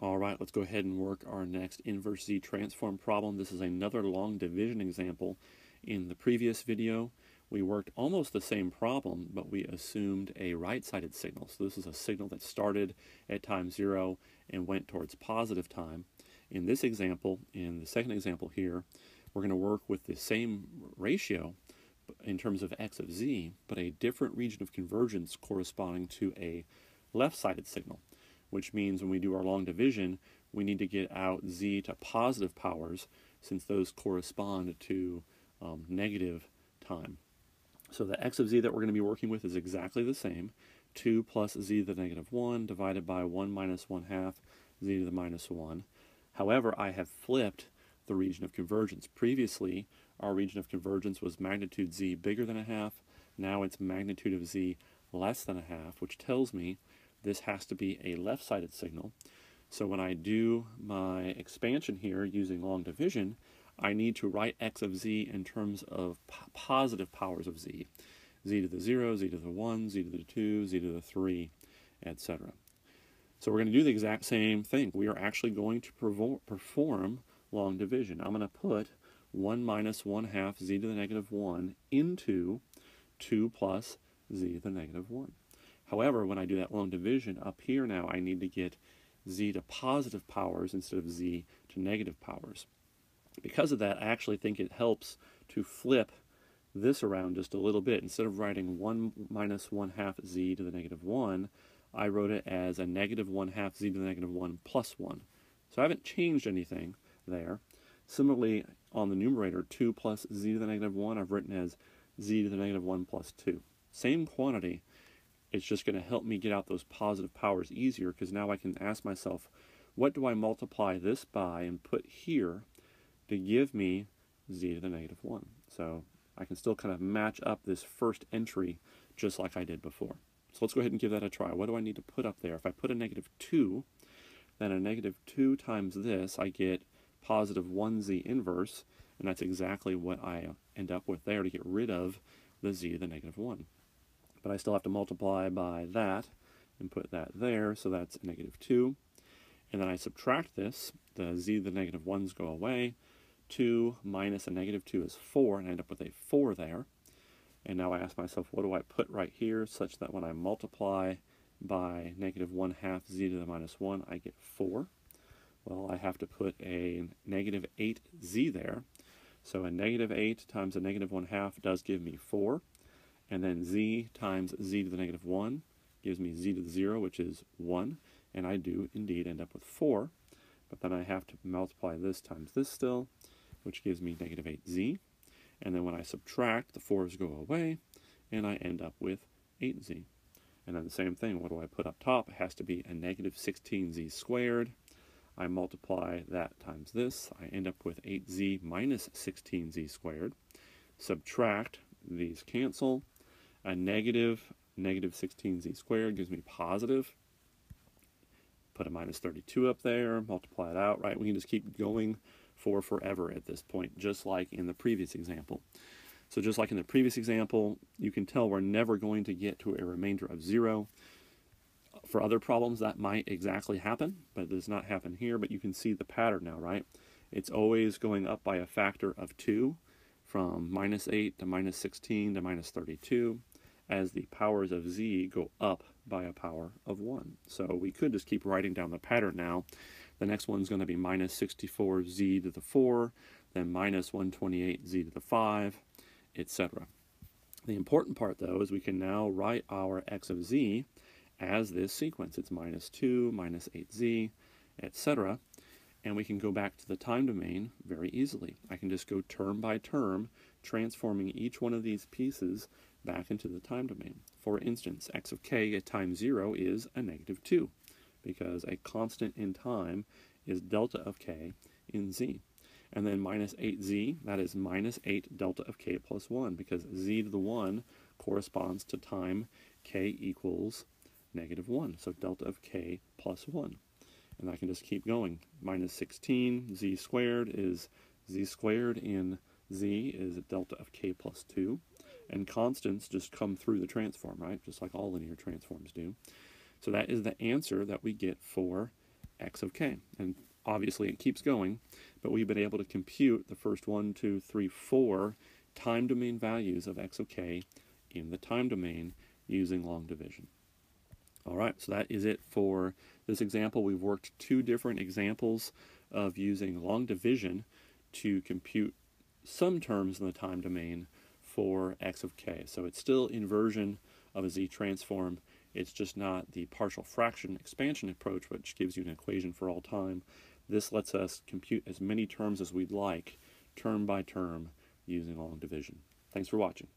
Alright, let's go ahead and work our next inverse Z-transform problem. This is another long division example. In the previous video, we worked almost the same problem, but we assumed a right-sided signal. So this is a signal that started at time 0 and went towards positive time. In this example, in the second example here, we're going to work with the same ratio in terms of x of z, but a different region of convergence corresponding to a left-sided signal, which means when we do our long division, we need to get out z to positive powers, since those correspond to negative time. So the x of z that we're going to be working with is exactly the same, 2 plus z to the negative 1 divided by 1 minus 1 half z to the minus 1. However, I have flipped the region of convergence. Previously, our region of convergence was magnitude z bigger than a half. Now it's magnitude of z less than a half, which tells me this has to be a left-sided signal. So when I do my expansion here using long division, I need to write x of z in terms of positive powers of z. Z to the 0, z to the 1, z to the 2, z to the 3, etc. So we're going to do the exact same thing. We are actually going to perform long division. I'm going to put 1 minus 1 half z to the negative 1 into 2 plus z to the negative 1. However, when I do that long division up here now, I need to get z to positive powers instead of z to negative powers. Because of that, I actually think it helps to flip this around just a little bit. Instead of writing 1 minus 1 half z to the negative 1, I wrote it as a negative 1 half z to the negative 1 plus 1. So I haven't changed anything there. Similarly, on the numerator, 2 plus z to the negative 1, I've written as z to the negative 1 plus 2. Same quantity. It's just going to help me get out those positive powers easier, because now I can ask myself, what do I multiply this by and put here to give me z to the negative 1? So I can still kind of match up this first entry just like I did before. So let's go ahead and give that a try. What do I need to put up there? If I put a negative 2, then a negative 2 times this, I get positive 1z inverse, and that's exactly what I end up with there to get rid of the z to the negative 1. But I still have to multiply by that and put that there, so that's a negative 2. And then I subtract this, the z to the negative 1's go away. 2 minus a negative 2 is 4, and I end up with a 4 there. And now I ask myself, what do I put right here such that when I multiply by negative 1 half z to the minus 1, I get 4? Well, I have to put a negative 8z there. So a negative 8 times a negative 1 half does give me 4. And then z times z to the negative 1 gives me z to the 0, which is 1. And I do indeed end up with 4. But then I have to multiply this times this still, which gives me negative 8z. And then when I subtract, the 4's go away, and I end up with 8z. And then the same thing, what do I put up top? It has to be a negative 16z squared. I multiply that times this. I end up with 8z minus 16z squared. Subtract, these cancel. A negative 16z squared gives me positive. Put a minus 32 up there, multiply it out, right? We can just keep going for forever at this point, just like in the previous example. So just like in the previous example, you can tell we're never going to get to a remainder of 0. For other problems, that might exactly happen, but it does not happen here. But you can see the pattern now, right? It's always going up by a factor of 2, from minus 8 to minus 16 to minus 32, as the powers of z go up by a power of 1. So we could just keep writing down the pattern now. The next one's going to be minus 64z to the 4, then minus 128z to the 5, etc. The important part, though, is we can now write our x of z as this sequence. It's minus 2, minus 8z, etc. And we can go back to the time domain very easily. I can just go term by term, transforming each one of these pieces back into the time domain. For instance, x of k at time 0 is a negative 2, because a constant in time is delta of k in z. And then minus 8z, that is minus 8 delta of k plus 1, because z to the 1 corresponds to time k equals negative 1, so delta of k plus 1. And I can just keep going. Minus 16, z squared is z squared in z is a delta of k plus 2. And constants just come through the transform, right? Just like all linear transforms do. So that is the answer that we get for x of k. And obviously it keeps going, but we've been able to compute the first 1, 2, 3, 4 time domain values of x of k in the time domain using long division. All right, so that is it for this example. We've worked 2 different examples of using long division to compute some terms in the time domain for x of k. So it's still inversion of a z-transform. It's just not the partial fraction expansion approach, which gives you an equation for all time. This lets us compute as many terms as we'd like, term by term, using long division. Thanks for watching.